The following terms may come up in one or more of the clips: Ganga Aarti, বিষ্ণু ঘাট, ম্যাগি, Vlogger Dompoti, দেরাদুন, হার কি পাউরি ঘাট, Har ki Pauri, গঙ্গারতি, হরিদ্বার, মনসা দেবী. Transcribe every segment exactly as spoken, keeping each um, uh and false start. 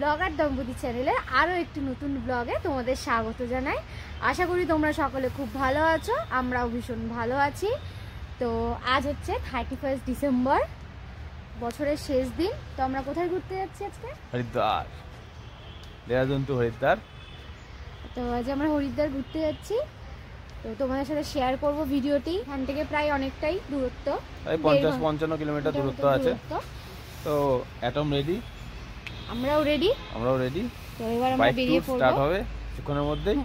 Blogger দম্পতি চ্যানেলে আরও একটি নতুন ব্লগে তোমাদের স্বাগত জানাই। আশা করি তোমরা সকলে খুব ভালো আছো, আমরাও ভীষণ ভালো আছি। তো আজ হচ্ছে থার্টি ফার্স্ট ডিসেম্বর, বছরের শেষ দিন। তো আমরা কোথায় ঘুরতে যাচ্ছি আজকে? হরিদ্বার, দেরাদুন টু হরিদ্বার। তো আজ আমরা হরিদ্বার ঘুরতে যাচ্ছি, তো তোমাদের সাথে শেয়ার করব ভিডিওটি। এখান থেকে প্রায় অনেকটাই দূরত্ব, পঞ্চাশ পঞ্চান্ন কিলোমিটার দূরত্ব আছে। তো অ্যাটম রেডি, আমরাও রেডি আমরাও রেডি তো এবার আমরা বেরিয়ে পড়ব, স্টার্ট হবে কিছুক্ষণের মধ্যেই।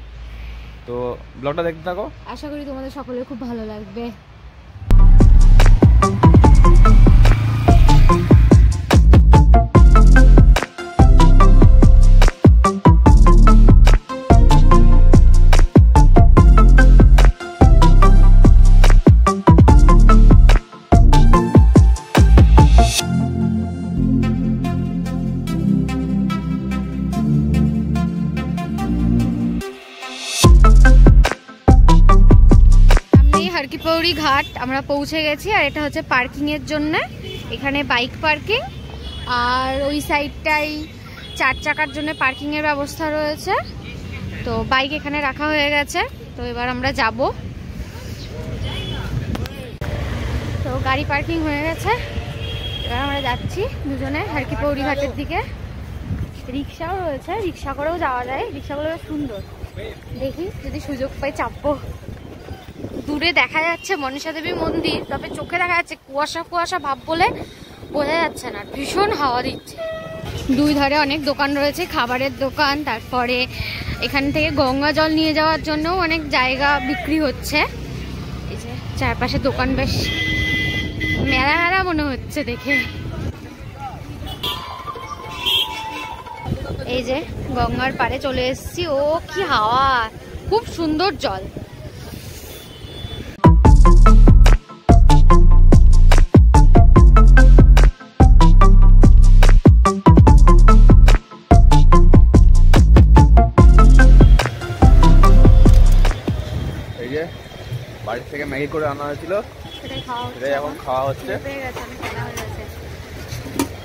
তো ব্লগটা দেখতে থাকো, আশা করি তোমাদের সকলের খুব ভালো লাগবে। হার কি পাউরি ঘাট আমরা পৌঁছে গেছি, আর এটা হচ্ছে পার্কিং এর জন্য, এখানে বাইক পার্কিং, আর ওই সাইডটাই চার চাকার জন্য পার্কিং এর ব্যবস্থা রয়েছে। তো বাইক এখানে রাখা হয়ে গেছে, তো এবার আমরা যাব। তো গাড়ি পার্কিং হয়ে গেছে, এবার আমরা যাচ্ছি দুজনে হার কি পাউরি ঘাটের দিকে। রিক্সাও রয়েছে, রিক্সা করেও যাওয়া যায়, রিক্সাগুলো সুন্দর, দেখি যদি সুযোগ পাই চাপবো। দূরে দেখা যাচ্ছে মনসা দেবী মন্দির, তবে চোখে দেখা যাচ্ছে কুয়াশা কুয়াশা ভাব বলে বোঝা যাচ্ছে না, ভীষণ হাওয়া দিচ্ছে। দুই ধারে অনেক দোকান রয়েছে, খাবারের দোকান, তারপরে এখান থেকে গঙ্গা জল নিয়ে যাওয়ার জন্য অনেক জায়গা বিক্রি হচ্ছে। এই যে চারপাশে দোকান, বেশ মেলা মেলা মনে হচ্ছে দেখে। এই যে গঙ্গার পাড়ে চলে এসেছি, ও কি হাওয়া, খুব সুন্দর জল। বাড়ি থেকে ম্যাগি করে আনা হয়েছিল, সেটাই এখন খাওয়া হচ্ছে।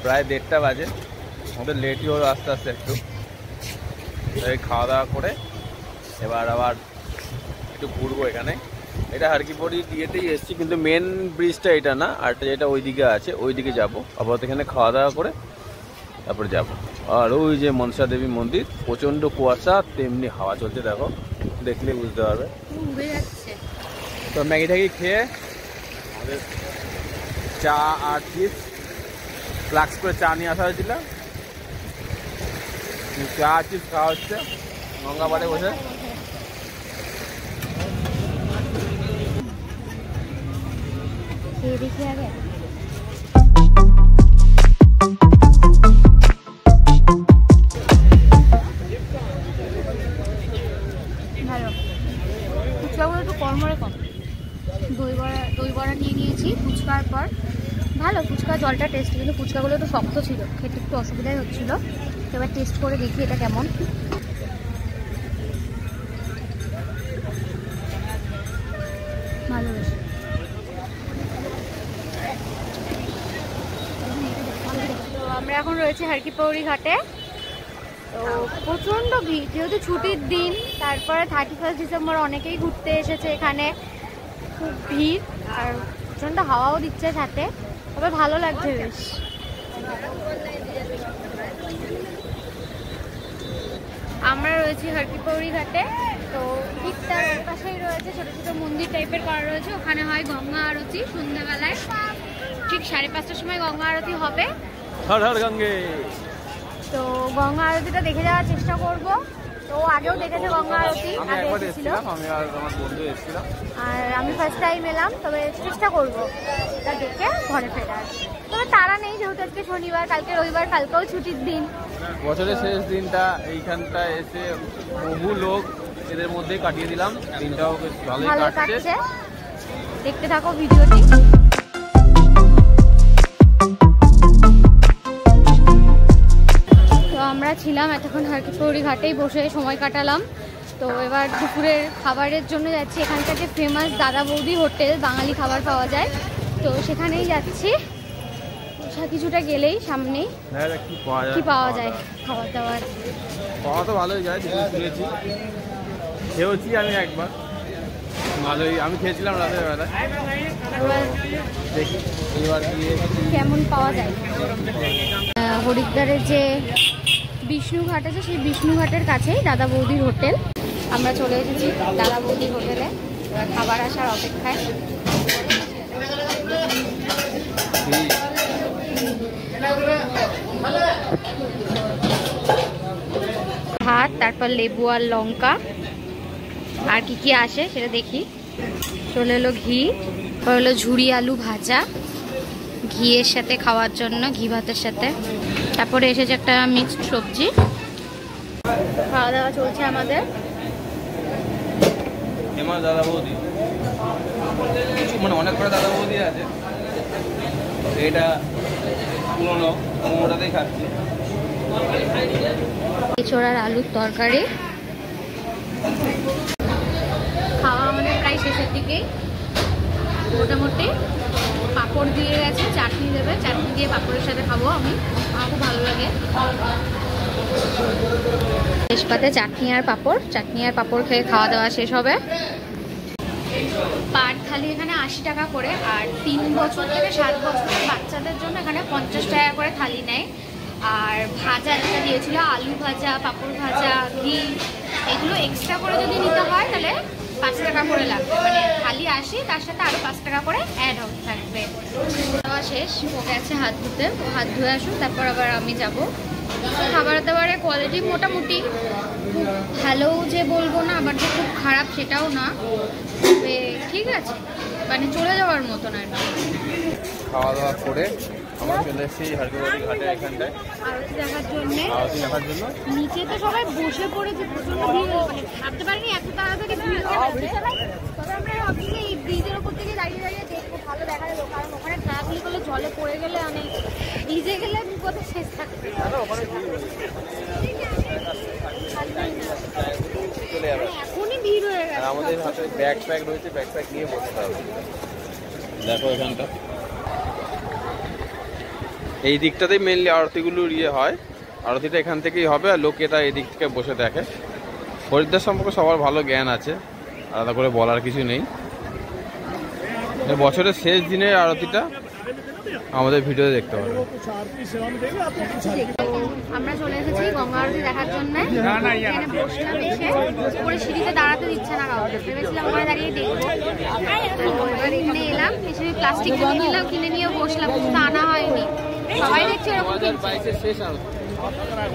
প্রায় দেড়টা বাজে, আমাদের লেটই হলো আস্তে আস্তে একটু, খাওয়া দাওয়া করে এবার আবার একটু ঘুরবো। এখানে এটা হার কি পাউরি দিয়েতেই এসছি, কিন্তু মেন ব্রিজটা এটা না, আর যেটা ওইদিকে আছে ওইদিকে যাবো। আপাতত এখানে খাওয়া দাওয়া করে তারপরে যাব। আর ওই যে মনসা দেবী মন্দির, প্রচণ্ড কুয়াশা, তেমনি হাওয়া চলছে, দেখো দেখলে বুঝতে পারবে। তো ম্যাগি ট্যাগি খেয়ে আমাদের চা আর চিপস, ফ্লাক্স করে চা নিয়ে আসা হয়েছিল, চা আর চিপস খাওয়া হচ্ছে গঙ্গা পাড়ে বসে। একটু কর্মরে কম দই বড়া দই বড়া নিয়ে নিয়েছি ফুচকার পর। ভালো ফুচকা, জলটা টেস্ট, কিন্তু ফুচকাগুলো একটু শক্ত ছিল, খেতে একটু অসুবিধাই হচ্ছিলো। এবার টেস্ট করে দেখি এটা কেমন। ভালো বেশ, তো আমরা এখন রয়েছি হার কি পাউরি ঘাটে। তো প্রচণ্ড ভিড়, যেহেতু ছুটির দিন, তারপরে থার্টি ফার্স্ট ডিসেম্বর অনেকেই ঘুরতে এসেছে এখানে, খুব ভিড় আর প্রচণ্ড হাওয়াও দিচ্ছে সাথে, তবে ভালো লাগছে বেশ। আমরা রয়েছি হার কি পাউরি ঘাটে, তো ঠিক তার পাশেই রয়েছে ছোটো ছোটো মন্দির টাইপের করা রয়েছে, ওখানে হয় গঙ্গা আরতি সন্ধ্যাবেলায়, ঠিক সাড়ে পাঁচটার সময় গঙ্গা আরতি হবে। তো গঙ্গা আরতিটা দেখে যাওয়ার চেষ্টা করব। তো আগেও দেখেছে গঙ্গা আরতি, আগে এসেছিল, আর আমি ফার্স্ট টাইম এলাম, তবে চেষ্টা করবো এটা দেখে ঘরে ফেরার। তবে তারা নেই, যেহেতু আজকে শনিবার, কালকে রবিবার, কালকেও ছুটির দিন, বছরের শেষ দিনটা এইখানটা এসে বহু লোক এদের মধ্যে কাটিয়ে দিলাম। দিনটাও বেশ ভালোই কাটছে, দেখতে থাকো ভিডিওটি। তো আমরা ছিলাম এতক্ষণ হার কি পাউরি ঘাটেই বসে সময় কাটালাম। তো এবার দুপুরের খাবারের জন্য যাচ্ছি, এখানকার যে ফেমাস দাদা বৌদি হোটেল, বাঙালি খাবার পাওয়া যায়, তো সেখানেই যাচ্ছি। কিছুটা গেলেই সামনেই কি পাওয়া যায় খাবার দাবার, পাওয়া তো ভালোই যায়। খেয়েছি খেয়েছি আমি একবার, ভালোই আমি খেয়েছিলাম রাতের বেলা। দেখি এবার গিয়ে কেমন পাওয়া যায়। হরিদ্বারের যে বিষ্ণু ঘাট আছে, সেই বিষ্ণু ঘাটের কাছেই দাদা বৌদির হোটেল। আমরা চলে এসেছি দাদা বৌদির হোটেলে, খাবার আসার অপেক্ষায়। ভাত, তারপর লেবু আর লঙ্কা, আর কি কি আসে সেটা দেখি। চলে এলো ঘি, পরে হলো ঝুরি আলু ভাজা ঘিয়ের সাথে খাওয়ার জন্য, ঘি ভাতের সাথে। তারপরে এসেছে একটা মিক্সড সবজি। খাওয়া দাওয়া চলছে আমাদের। দাদা বৌদি মানে অনেক বড় দাদা বৌদি আছে, এটা পুরনো মোমোটাতেই খাচ্ছি। এছাড়া আলুর তরকারি। খাওয়া আমাদের প্রায় শেষের দিকে, মোটামুটি পাঁপড় দিয়ে গেছে, চাটনি দেবে, চাটনি দিয়ে পাঁপড়ের সাথে খাবো আমি, আমার খুব ভালো লাগে। শেষ পাতে চাটনি আর পাঁপড়, চাটনি আর পাঁপড় খেয়ে খাওয়া দাওয়া শেষ হবে। পাট থালি এখানে আশি টাকা করে, আর তিন বছর থেকে সাত বছরের বাচ্চাদের জন্য এখানে পঞ্চাশ টাকা করে থালি নেয়। আর ভাজা যেটা দিয়েছিল, আলু ভাজা, পাঁপড় ভাজা, ঘি, এগুলো এক্সট্রা করে যদি নিতে হয় তাহলে পাঁচ টাকা করে লাগবে, মানে থালি আশি, তার সাথে আরও পাঁচ টাকা করে অ্যাড হতে থাকবে। খাওয়া শেষ, ওকে আছে হাত ধুতে, ও হাত ধুয়ে আসুক, তারপর আবার আমি যাব। খাবার দাবারের কোয়ালিটি মোটামুটি, খুব ভালো যে বলবো না, আবার যে খুব খারাপ সেটাও না, তবে ঠিক আছে, মানে চলে যাওয়ার মতন আর কি। খাওয়া দাওয়া করে আমরা চলে এসেছি হার কি পাউরি ঘাটে, এখানটায় আরতি দেখার জন্য। আরতি দেখার জন্য নিচে তো সবাই বসে পড়েছে, প্রচন্ড ভিড়, মানে ভাবতে পারিনি এত তাড়াতাড়ি ভিড় হবে। তবে আমরা অবশ্যই এই ব্রিজের উপর থেকে দাঁড়িয়ে দাঁড়িয়ে দেখবো, ভালো দেখা যাবে, কারণ ওখানে ট্রাকগুলি করলে জলে পড়ে গেলে অনেক ভিজে গেলে বিপদে শেষ থাকবে। এখনই ভিড় হয়ে গেছে, আমাদের হাতে ব্যাগ প্যাক রয়েছে, ব্যাগ প্যাক নিয়ে বসতে হবে। দেখো এখানটা, এই দিকটাতেই মেনলি আরতিগুলোর ইয়ে হয়, আরতিটা এখান থেকেই হবে, আর লোকেরা এই দিক থেকে বসে দেখে। হরিদ্বার সম্পর্কে সবার ভালো জ্ঞান আছে, আলাদা করে বলার কিছু নেই। বছরের শেষ দিনের আরতিটা আমাদের ভিডিওতে দেখতে পাবে। আমরা চলে এসেছি গঙ্গা আরতি দেখার জন্য। এখানে বসলাম, এসে উপরে সিঁড়িতে দাঁড়াতে দিচ্ছে না কাউকে, ভেবেছিলাম ওখানে দাঁড়িয়ে দেখবো, এবার এখানে এলাম, এসে প্লাস্টিক কিনে নিলাম, কিনে নিয়ে বসলাম, কিন্তু আনা হয়নি। সবাই দেখছি এরকম,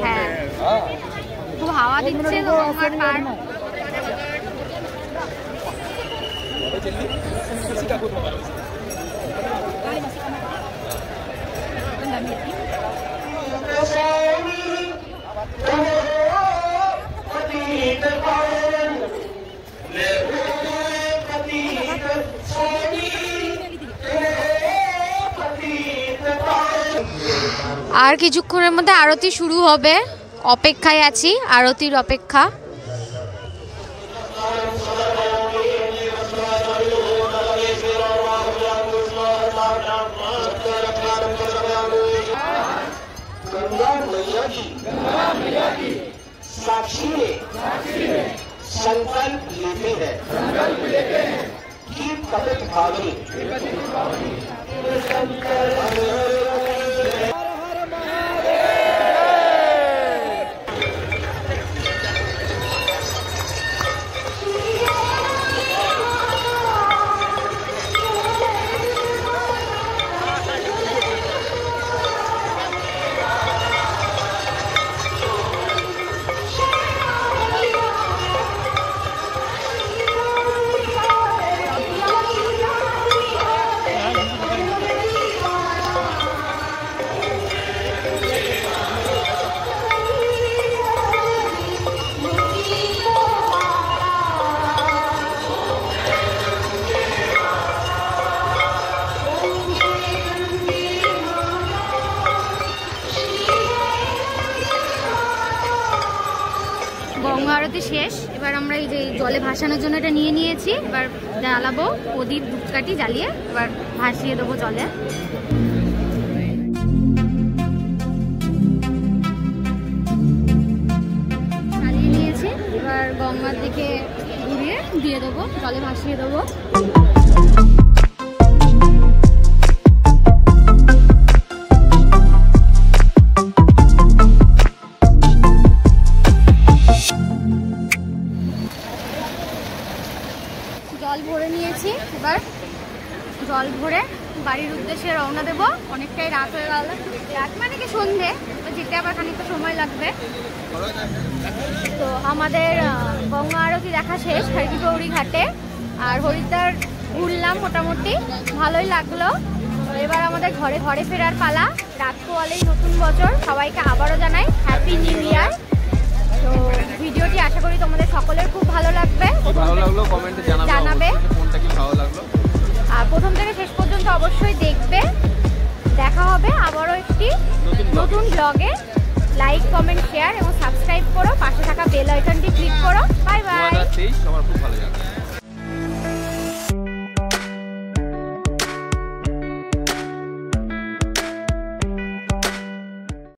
হ্যাঁ খুব হাওয়া দিচ্ছে গঙ্গার পাড়। আর কিছুক্ষণের মধ্যে আরতি শুরু হবে, অপেক্ষায় আছি, আরতির অপেক্ষা। साक्षी है, संकल्प लेते हैं कि कपित भावनी आरती शेष एबार आमरा ए जे जले भाषानोर जोन्नो एटा निये नियेछि एबार जालाबो प्रदीप धूपकाठी जालिये एबार भासिये देबो जले जालिये नियेछि एबार गंगार दिके घुरिয়ে দিয়ে দেবো জলে ভাসিয়ে দেবো जल भरे बाड़ीर उद्देश्य रवना देव अनेकटाई रात हो गल रात माने कि सन्धे तो जेते आबार खानिकटा समय लागबे तो आमादेर गंगा आरती देखा शेष हर की पौड़ी घाटे और हरिद्वार घुरलाम मोटामुटी भालोई लागलो एबार आमादेर घरे घरे फेरार पाला रात पोआलेई नतून बछर सबाइके आबारो जानाई हैप्पी निउ ईयर तो भिडियोटी आशा करी तोमादेर सकलेर खूब भालो लागबे भालो लागलो कमेंटे जानाबे कोनटा कि भालो लागलो प्रथम থেকে শেষ পর্যন্ত অবশ্যই দেখবে দেখা হবে আবারো একটি নতুন ব্লগে লাইক কমেন্ট শেয়ার এবং সাবস্ক্রাইব করো পাশে থাকা বেল